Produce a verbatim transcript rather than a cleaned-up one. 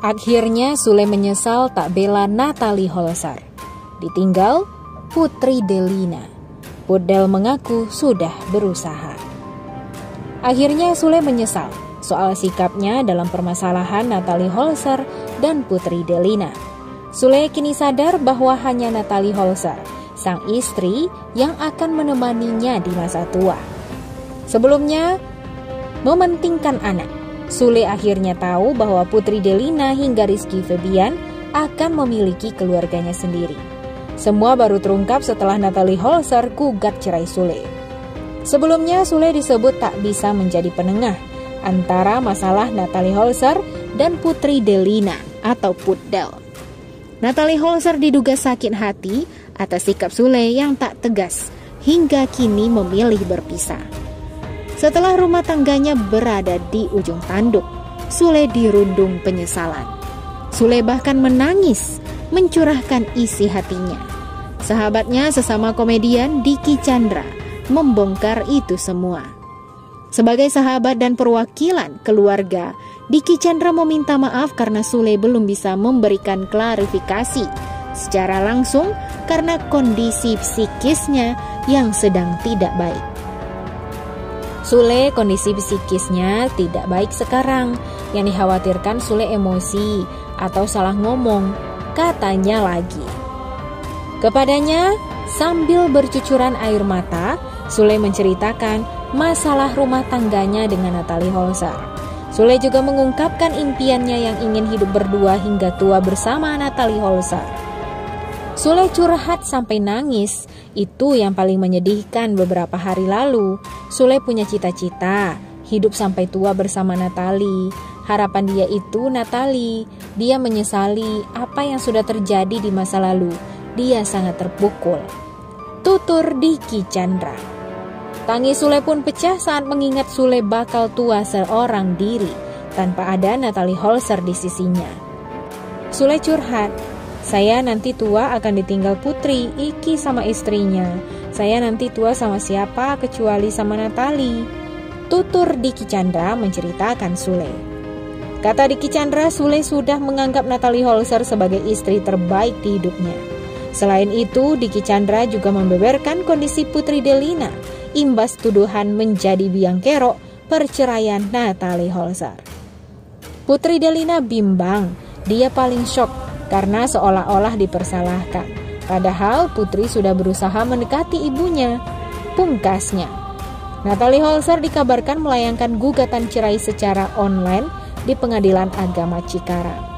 Akhirnya Sule menyesal tak bela Nathalie Holscher. Ditinggal Putri Delina. Putdel mengaku sudah berusaha. Akhirnya Sule menyesal soal sikapnya dalam permasalahan Nathalie Holscher dan Putri Delina. Sule kini sadar bahwa hanya Nathalie Holscher, sang istri, yang akan menemaninya di masa tua. Sebelumnya mementingkan anak, Sule akhirnya tahu bahwa Putri Delina hingga Rizky Febian akan memiliki keluarganya sendiri. Semua baru terungkap setelah Nathalie Holscher gugat cerai Sule. Sebelumnya Sule disebut tak bisa menjadi penengah antara masalah Nathalie Holscher dan Putri Delina atau Putdel. Nathalie Holscher diduga sakit hati atas sikap Sule yang tak tegas hingga kini memilih berpisah. Setelah rumah tangganya berada di ujung tanduk, Sule dirundung penyesalan. Sule bahkan menangis, mencurahkan isi hatinya. Sahabatnya sesama komedian Dicky Chandra membongkar itu semua. Sebagai sahabat dan perwakilan keluarga, Dicky Chandra meminta maaf karena Sule belum bisa memberikan klarifikasi secara langsung karena kondisi psikisnya yang sedang tidak baik. Sule kondisi psikisnya tidak baik sekarang, yang dikhawatirkan Sule emosi atau salah ngomong, katanya lagi. Kepadanya, sambil bercucuran air mata, Sule menceritakan masalah rumah tangganya dengan Nathalie Holscher. Sule juga mengungkapkan impiannya yang ingin hidup berdua hingga tua bersama Nathalie Holscher. Sule curhat sampai nangis, itu yang paling menyedihkan beberapa hari lalu. Sule punya cita-cita, hidup sampai tua bersama Nathalie. Harapan dia itu Nathalie. Dia menyesali apa yang sudah terjadi di masa lalu. Dia sangat terpukul, tutur Dicky Chandra. Tangis Sule pun pecah saat mengingat Sule bakal tua seorang diri, tanpa ada Nathalie Holscher di sisinya. Sule curhat, "Saya nanti tua akan ditinggal Putri, Iki sama istrinya. Saya nanti tua sama siapa kecuali sama Nathalie," tutur Dicky Chandra menceritakan Sule. Kata Dicky Chandra, Sule sudah menganggap Nathalie Holscher sebagai istri terbaik di hidupnya. Selain itu, Dicky Chandra juga membeberkan kondisi Putri Delina imbas tuduhan menjadi biang kerok perceraian Nathalie Holscher. Putri Delina bimbang, dia paling shock karena seolah-olah dipersalahkan. Padahal Putri sudah berusaha mendekati ibunya. Pungkasnya, Nathalie Holscher dikabarkan melayangkan gugatan cerai secara online di Pengadilan Agama Cikarang.